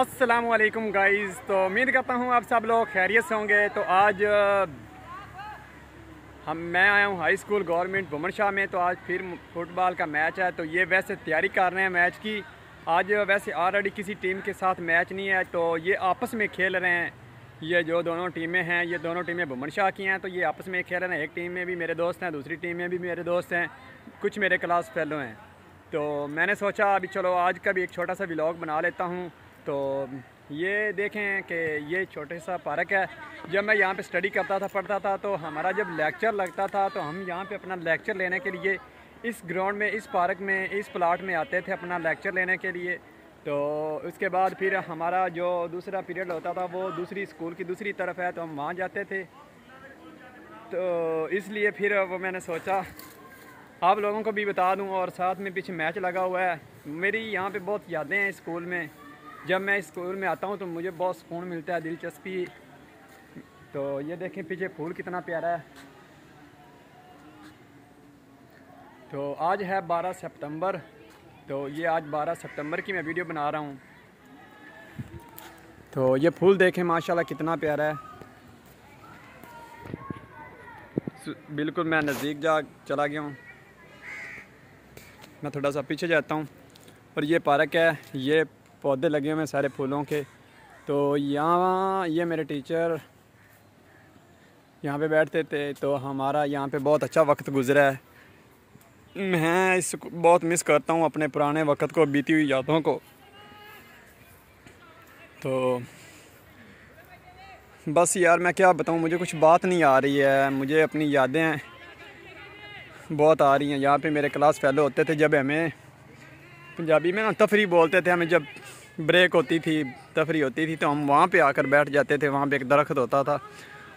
अस्सलाम वालेकुम गाइज़। तो उम्मीद करता हूँ आप सब लोग खैरियत से होंगे। तो आज मैं आया हूँ high school government Bhuman Shah में। तो आज फिर फुटबॉल का मैच है। तो ये वैसे तैयारी कर रहे हैं मैच की। आज वैसे ऑलरेडी किसी टीम के साथ मैच नहीं है, तो ये आपस में खेल रहे हैं। ये जो दोनों टीमें हैं, ये दोनों टीमें भूमन शाह की हैं। तो ये आपस में खेल रहे हैं। एक टीम में भी मेरे दोस्त हैं, दूसरी टीम में भी मेरे दोस्त हैं, कुछ मेरे क्लास फेलो हैं। तो मैंने सोचा अभी चलो आज का भी एक छोटा सा व्लॉग बना लेता हूँ। तो ये देखें कि ये छोटे सा पार्क है। जब मैं यहाँ पे स्टडी करता था, पढ़ता था, तो हमारा जब लेक्चर लगता था तो हम यहाँ पे अपना लेक्चर लेने के लिए इस ग्राउंड में, इस पार्क में, इस प्लाट में आते थे अपना लेक्चर लेने के लिए। तो उसके बाद फिर हमारा जो दूसरा पीरियड होता था वो दूसरी स्कूल की दूसरी तरफ है, तो हम वहाँ जाते थे। तो इसलिए फिर वो मैंने सोचा आप लोगों को भी बता दूँ, और साथ में पीछे मैच लगा हुआ है। मेरी यहाँ पर बहुत यादें हैं स्कूल में। जब मैं स्कूल में आता हूँ तो मुझे बहुत सुकून मिलता है, दिलचस्पी। तो ये देखें पीछे फूल कितना प्यारा है। तो आज है 12 सितंबर। तो ये आज 12 सितंबर की मैं वीडियो बना रहा हूँ। तो ये फूल देखें माशाल्लाह कितना प्यारा है। बिल्कुल मैं नज़दीक जा चला गया हूँ। मैं थोड़ा सा पीछे जाता हूँ। और ये पार्क है, ये पौधे लगे हुए हैं सारे फूलों के। तो यहाँ ये मेरे टीचर यहाँ पे बैठते थे। तो हमारा यहाँ पे बहुत अच्छा वक्त गुजरा है। मैं इसको बहुत मिस करता हूँ, अपने पुराने वक्त को, बीती हुई यादों को। तो बस यार मैं क्या बताऊँ, मुझे कुछ बात नहीं आ रही है। मुझे अपनी यादें बहुत आ रही हैं। यहाँ पे मेरे क्लास फेलो होते थे। जब हमें पंजाबी में ना तफरी बोलते थे, हमें जब ब्रेक होती थी, तफरी होती थी, तो हम वहाँ पे आकर बैठ जाते थे। वहाँ पे एक दरख्त होता था,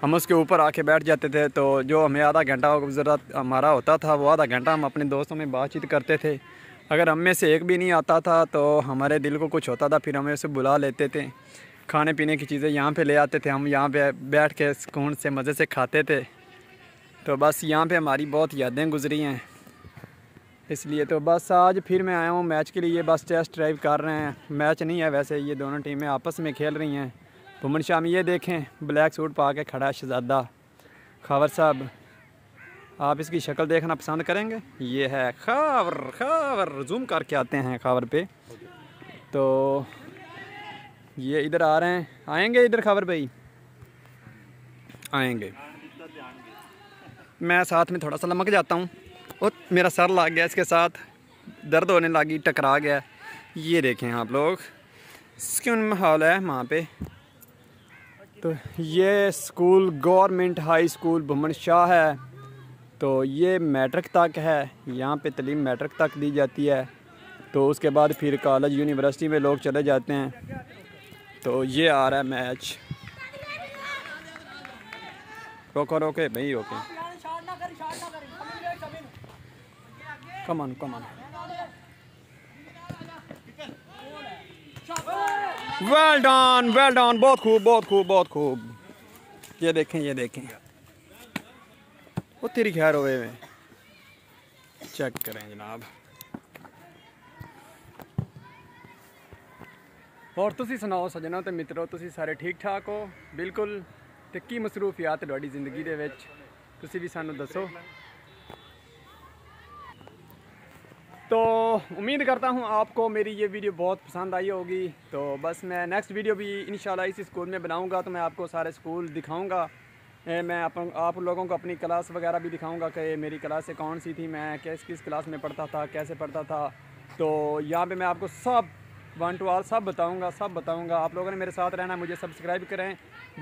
हम उसके ऊपर आके बैठ जाते थे। तो जो हमें आधा घंटा गुजरात हमारा होता था, वो आधा घंटा हम अपने दोस्तों में बातचीत करते थे। अगर हम में से एक भी नहीं आता था तो हमारे दिल को कुछ होता था, फिर हमें उसे बुला लेते थे। खाने पीने की चीज़ें यहाँ पर ले आते थे, हम यहाँ पर बैठ के सुकून से मज़े से खाते थे। तो बस यहाँ पर हमारी बहुत यादें गुजरी हैं। इसलिए तो बस आज फिर मैं आया हूँ मैच के लिए। बस टेस्ट ड्राइव कर रहे हैं, मैच नहीं है वैसे। ये दोनों टीमें आपस में खेल रही हैं। भूमन शाह में ये देखें ब्लैक सूट पा के खड़ा शहजादा खावर साहब। आप इसकी शक्ल देखना पसंद करेंगे। ये है खावर। खावर जूम करके आते हैं खावर पे। तो ये इधर आ रहे हैं, आएंगे इधर खावर भाई, आएंगे। मैं साथ में थोड़ा सा लमक जाता हूँ। और मेरा सर लग गया, इसके साथ दर्द होने लगी, टकरा गया। ये देखें आप लोग स्किन माहौल है वहाँ पे। तो ये school government high school Bhuman Shah है। तो ये मैट्रिक तक है, यहाँ पे तलीम मैट्रिक तक दी जाती है। तो उसके बाद फिर कॉलेज यूनिवर्सिटी में लोग चले जाते हैं। तो ये आ रहा है मैच। रोको रोके भाई, रोके, come on come on. Well done, well done, बहुत खूब बहुत खूब बहुत खूब। ये देखें, ये देखें, वो तेरी खैर हो गए। चेक करें जनाब। और तुसी सुनाओ सजनों ते मित्रों, तुसी सारे ठीक ठाक हो? बिल्कुल। ते की मसरूफियात तुहाडी जिंदगी दे विच, तुसी भी सानू दसो। तो उम्मीद करता हूँ आपको मेरी ये वीडियो बहुत पसंद आई होगी। तो बस मैं नेक्स्ट वीडियो भी इंशाल्लाह इसी स्कूल में बनाऊँगा। तो मैं आपको सारे स्कूल दिखाऊँगा। मैं आप लोगों को अपनी क्लास वगैरह भी दिखाऊँगा कि मेरी क्लासें कौन सी थी, मैं किस किस क्लास में पढ़ता था, कैसे पढ़ता था। तो यहाँ पे मैं आपको सब 1 to 1 सब बताऊँगा, सब बताऊँगा। आप लोगों ने मेरे साथ रहना। मुझे सब्सक्राइब करें,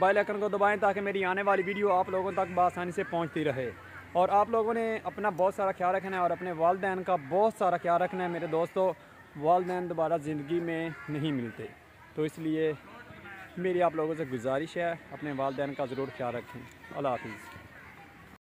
बेल आइकन को दबाएँ, ताकि मेरी आने वाली वीडियो आप लोगों तक बआसानी से पहुँचती रहे। और आप लोगों ने अपना बहुत सारा ख्याल रखना है, और अपने वालदैन का बहुत सारा ख्याल रखना है मेरे दोस्तों। वालदैन दोबारा ज़िंदगी में नहीं मिलते, तो इसलिए मेरी आप लोगों से गुजारिश है अपने वालदैन का ज़रूर ख्याल रखें। अल्लाह हाफिज़।